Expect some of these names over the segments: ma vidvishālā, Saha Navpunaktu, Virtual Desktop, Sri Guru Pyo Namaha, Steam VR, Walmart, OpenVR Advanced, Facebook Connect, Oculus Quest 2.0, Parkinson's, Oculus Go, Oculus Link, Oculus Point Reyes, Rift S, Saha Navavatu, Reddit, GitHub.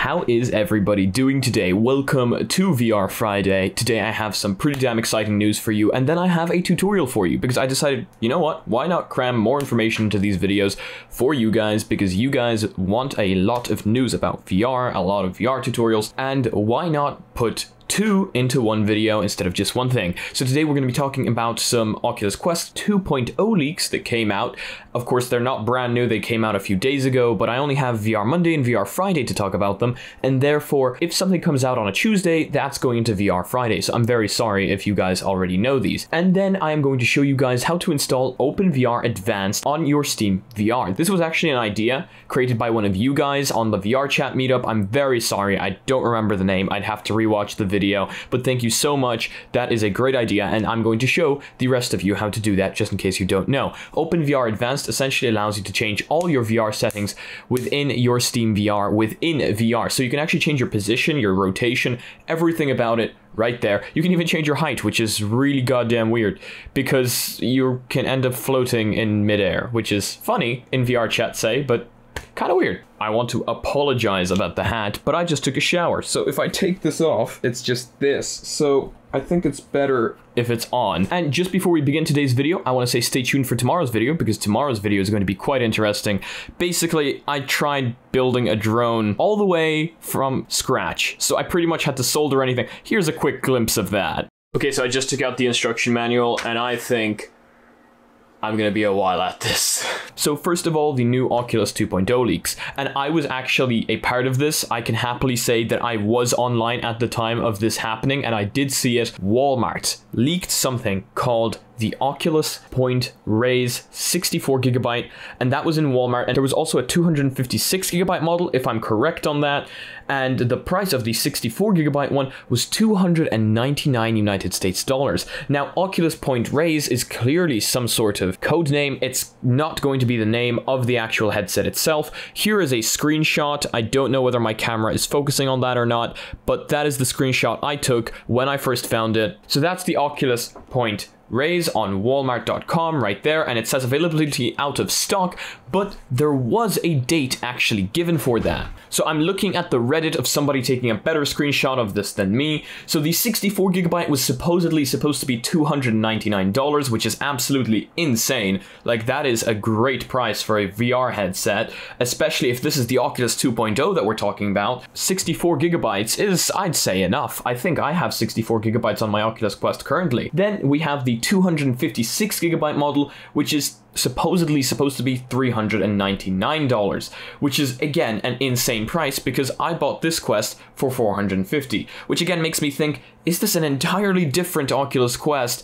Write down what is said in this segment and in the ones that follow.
How is everybody doing today? Welcome to VR Friday. Today I have some pretty damn exciting news for you, and then I have a tutorial for you because I decided, you know what, why not cram more information into these videos for you guys, because you guys want a lot of news about VR, a lot of VR tutorials, and why not put two into one video instead of just one thing. So today we're going to be talking about some Oculus Quest 2.0 leaks that came out. Of course, they're not brand new, they came out a few days ago, but I only have VR Monday and VR Friday to talk about them, and therefore, if something comes out on a Tuesday, that's going into VR Friday, so I'm very sorry if you guys already know these. And then I am going to show you guys how to install OpenVR Advanced on your Steam VR. This was actually an idea created by one of you guys on the VR chat meetup. I'm very sorry, I don't remember the name, I'd have to rewatch the video, but thank you so much. That is a great idea, and I'm going to show the rest of you how to do that just in case you don't know. OpenVR Advanced essentially allows you to change all your VR settings within your Steam VR within VR. So you can actually change your position, your rotation, everything about it right there. You can even change your height, which is really goddamn weird because you can end up floating in midair, which is funny in VR chat say, but kind of weird. I want to apologize about the hat, but I just took a shower. So if I take this off, it's just this. So I think it's better if it's on. And just before we begin today's video, I want to say stay tuned for tomorrow's video, because tomorrow's video is going to be quite interesting. Basically, I tried building a drone all the way from scratch, so I pretty much had to solder anything. Here's a quick glimpse of that. Okay, so I just took out the instruction manual, and I think I'm gonna be a while at this. So first of all, the new Oculus 2.0 leaks. And I was actually a part of this. I can happily say that I was online at the time of this happening, and I did see it. Walmart leaked something called the Oculus Point Reyes 64GB, and that was in Walmart, and there was also a 256GB model, if I'm correct on that, and the price of the 64GB one was $299 US. Now, Oculus Point Reyes is clearly some sort of code name. It's not going to be the name of the actual headset itself. Here is a screenshot. I don't know whether my camera is focusing on that or not, but that is the screenshot I took when I first found it. So that's the Oculus Point Reyes on Walmart.com right there, and it says availability out of stock, but there was a date actually given for that. So I'm looking at the Reddit of somebody taking a better screenshot of this than me. So the 64GB was supposedly supposed to be $299, which is absolutely insane. Like, that is a great price for a VR headset, especially if this is the Oculus 2.0 that we're talking about. 64GB is, I'd say, enough. I think I have 64GB on my Oculus Quest currently. Then we have the 256GB model, which is supposedly supposed to be $399, which is again an insane price, because I bought this Quest for $450, which again makes me think, is this an entirely different Oculus Quest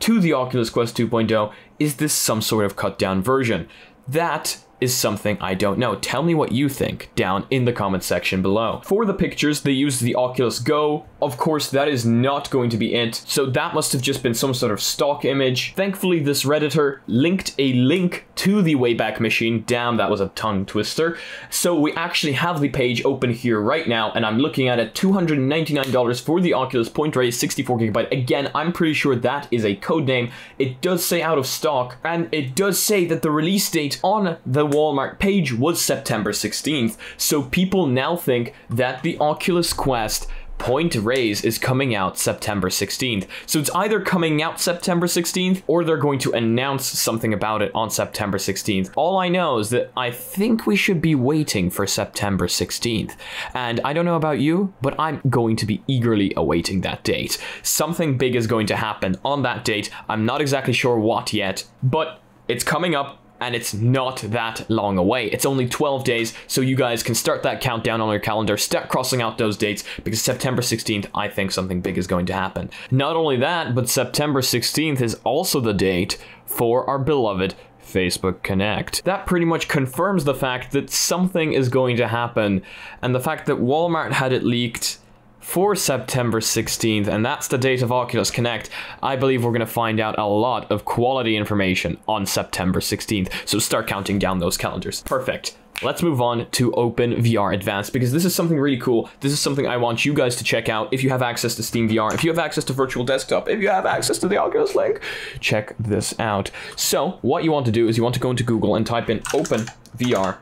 to the Oculus Quest 2.0? Is this some sort of cut down version? That is something I don't know. Tell me what you think down in the comment section below. For the pictures, they used the Oculus Go. Of course, that is not going to be it, so that must have just been some sort of stock image. Thankfully, this Redditor linked a link to the Wayback Machine. Damn, that was a tongue twister. So we actually have the page open here right now, and I'm looking at it, $299 for the Oculus Point Reyes 64GB. Again, I'm pretty sure that is a code name. It does say out of stock, and it does say that the release date on the Walmart page was September 16th, so people now think that the Oculus Quest Point Reyes is coming out September 16th. So it's either coming out September 16th or they're going to announce something about it on September 16th. All I know is that I think we should be waiting for September 16th. And I don't know about you, but I'm going to be eagerly awaiting that date. Something big is going to happen on that date. I'm not exactly sure what yet, but it's coming up. And it's not that long away. It's only 12 days, so you guys can start that countdown on your calendar, start crossing out those dates, because September 16th, I think something big is going to happen. Not only that, but September 16th is also the date for our beloved Facebook Connect. That pretty much confirms the fact that something is going to happen, and the fact that Walmart had it leaked for September 16th, and that's the date of Oculus Connect. I believe we're going to find out a lot of quality information on September 16th, so start counting down those calendars. Perfect. Let's move on to OpenVR Advanced, because this is something really cool. This is something I want you guys to check out if you have access to Steam VR, if you have access to Virtual Desktop, if you have access to the Oculus Link. Check this out. So what you want to do is you want to go into Google and type in OpenVR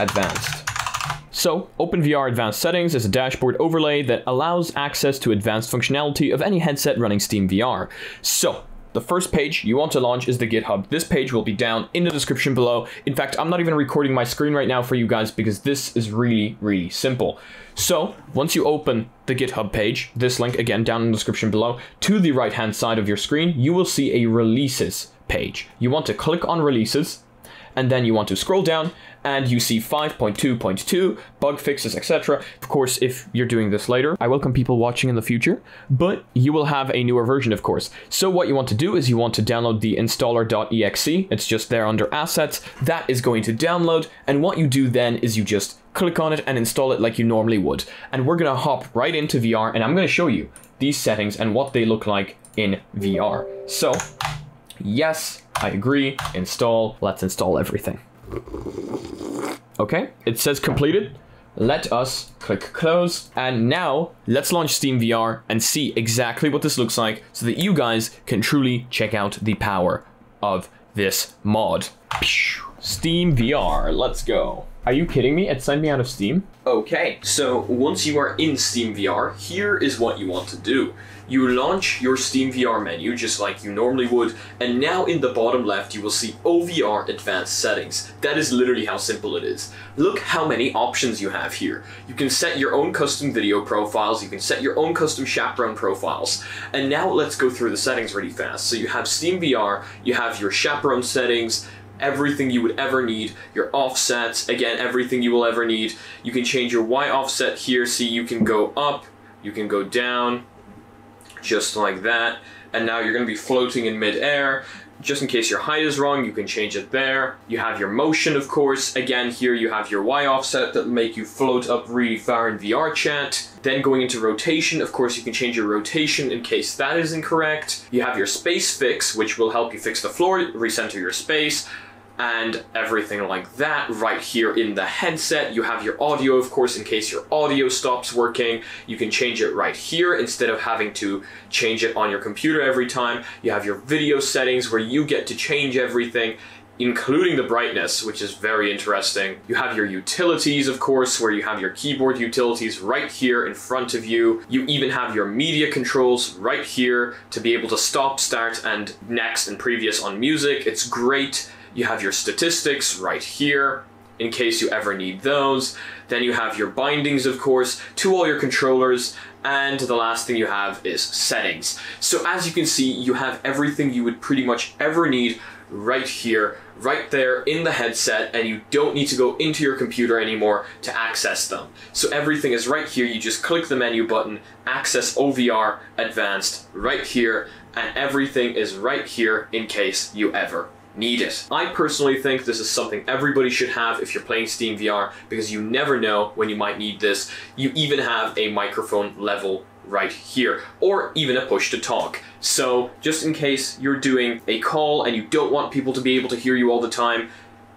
Advanced. So, OpenVR Advanced Settings is a dashboard overlay that allows access to advanced functionality of any headset running Steam VR. So, the first page you want to launch is the GitHub. This page will be down in the description below. In fact, I'm not even recording my screen right now for you guys because this is really, really simple. So once you open the GitHub page, this link again down in the description below, to the right-hand side of your screen, you will see a releases page. You want to click on releases and then you want to scroll down and you see 5.2.2, bug fixes, etc. Of course, if you're doing this later, I welcome people watching in the future, but you will have a newer version, of course. So what you want to do is you want to download the installer.exe. It's just there under assets. That is going to download. And what you do then is you just click on it and install it like you normally would. And we're going to hop right into VR and I'm going to show you these settings and what they look like in VR. So yes, I agree. Install. Let's install everything. Okay, it says completed. Let us click close. And now let's launch Steam VR and see exactly what this looks like so that you guys can truly check out the power of this mod. Steam VR, let's go. Are you kidding me? It signed me out of Steam. Okay, so once you are in Steam VR, here is what you want to do. You launch your Steam VR menu just like you normally would, and now in the bottom left you will see OVR Advanced Settings. That is literally how simple it is. Look how many options you have here. You can set your own custom video profiles, you can set your own custom chaperone profiles, and now let's go through the settings really fast. So you have Steam VR, you have your chaperone settings, everything you would ever need, your offsets, again, everything you will ever need. You can change your Y offset here, see, you can go up, you can go down, just like that. And now you're gonna be floating in mid-air. Just in case your height is wrong, you can change it there. You have your motion, of course. Again, here you have your Y offset that will make you float up really far in VR chat. Then going into rotation, of course, you can change your rotation in case that is incorrect. You have your space fix, which will help you fix the floor, recenter your space, and everything like that. Right here in the headset, you have your audio, of course, in case your audio stops working. You can change it right here instead of having to change it on your computer every time. You have your video settings where you get to change everything, including the brightness, which is very interesting. You have your utilities, of course, where you have your keyboard utilities right here in front of you. You even have your media controls right here to be able to stop, start, and next and previous on music. It's great. You have your statistics right here, in case you ever need those. Then you have your bindings, of course, to all your controllers. And the last thing you have is settings. So as you can see, you have everything you would pretty much ever need right here, right there in the headset, and you don't need to go into your computer anymore to access them. So everything is right here. You just click the menu button, access OVR Advanced right here, and everything is right here in case you ever need it. I personally think this is something everybody should have if you're playing Steam VR because you never know when you might need this. You even have a microphone level right here or even a push to talk. So just in case you're doing a call and you don't want people to be able to hear you all the time,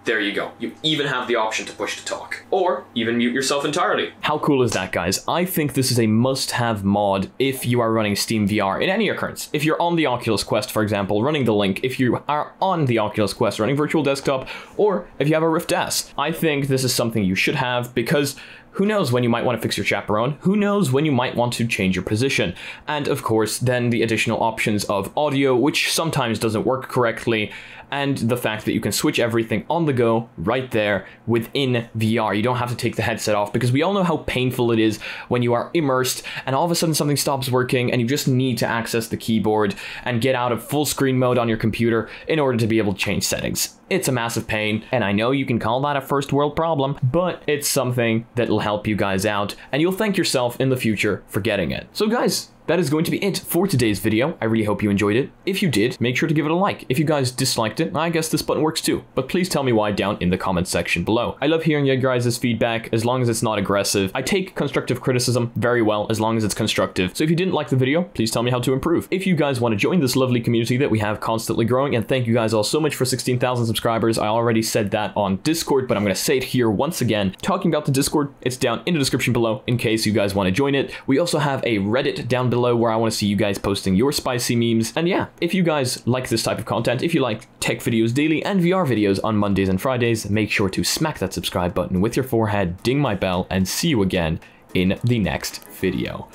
there you go. You even have the option to push to talk or even mute yourself entirely. How cool is that, guys? I think this is a must-have mod if you are running Steam VR in any occurrence. If you're on the Oculus Quest, for example, running the Link, if you are on the Oculus Quest running Virtual Desktop, or if you have a Rift S, I think this is something you should have because who knows when you might want to fix your chaperone? Who knows when you might want to change your position? And of course, then the additional options of audio, which sometimes doesn't work correctly, and the fact that you can switch everything on the go right there within VR. You don't have to take the headset off because we all know how painful it is when you are immersed and all of a sudden something stops working and you just need to access the keyboard and get out of full screen mode on your computer in order to be able to change settings. It's a massive pain, and I know you can call that a first world problem, but it's something that will help you guys out, and you'll thank yourself in the future for getting it. So guys, that is going to be it for today's video. I really hope you enjoyed it. If you did, make sure to give it a like. If you guys disliked it, I guess this button works too, but please tell me why down in the comments section below. I love hearing you guys' feedback as long as it's not aggressive. I take constructive criticism very well as long as it's constructive. So if you didn't like the video, please tell me how to improve. If you guys want to join this lovely community that we have constantly growing, and thank you guys all so much for 16,000 subscribers. I already said that on Discord, but I'm going to say it here once again. Talking about the Discord, it's down in the description below in case you guys want to join it. We also have a Reddit down below below where I want to see you guys posting your spicy memes. And yeah, if you guys like this type of content, if you like tech videos daily and VR videos on Mondays and Fridays, make sure to smack that subscribe button with your forehead, ding my bell, and see you again in the next video.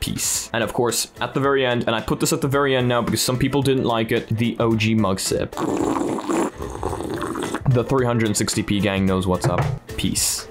Peace. And of course, at the very end, and I put this at the very end now because some people didn't like it, the OG mug sip. The 360p gang knows what's up. Peace.